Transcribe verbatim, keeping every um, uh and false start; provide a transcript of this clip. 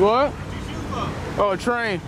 What? Oh, a train.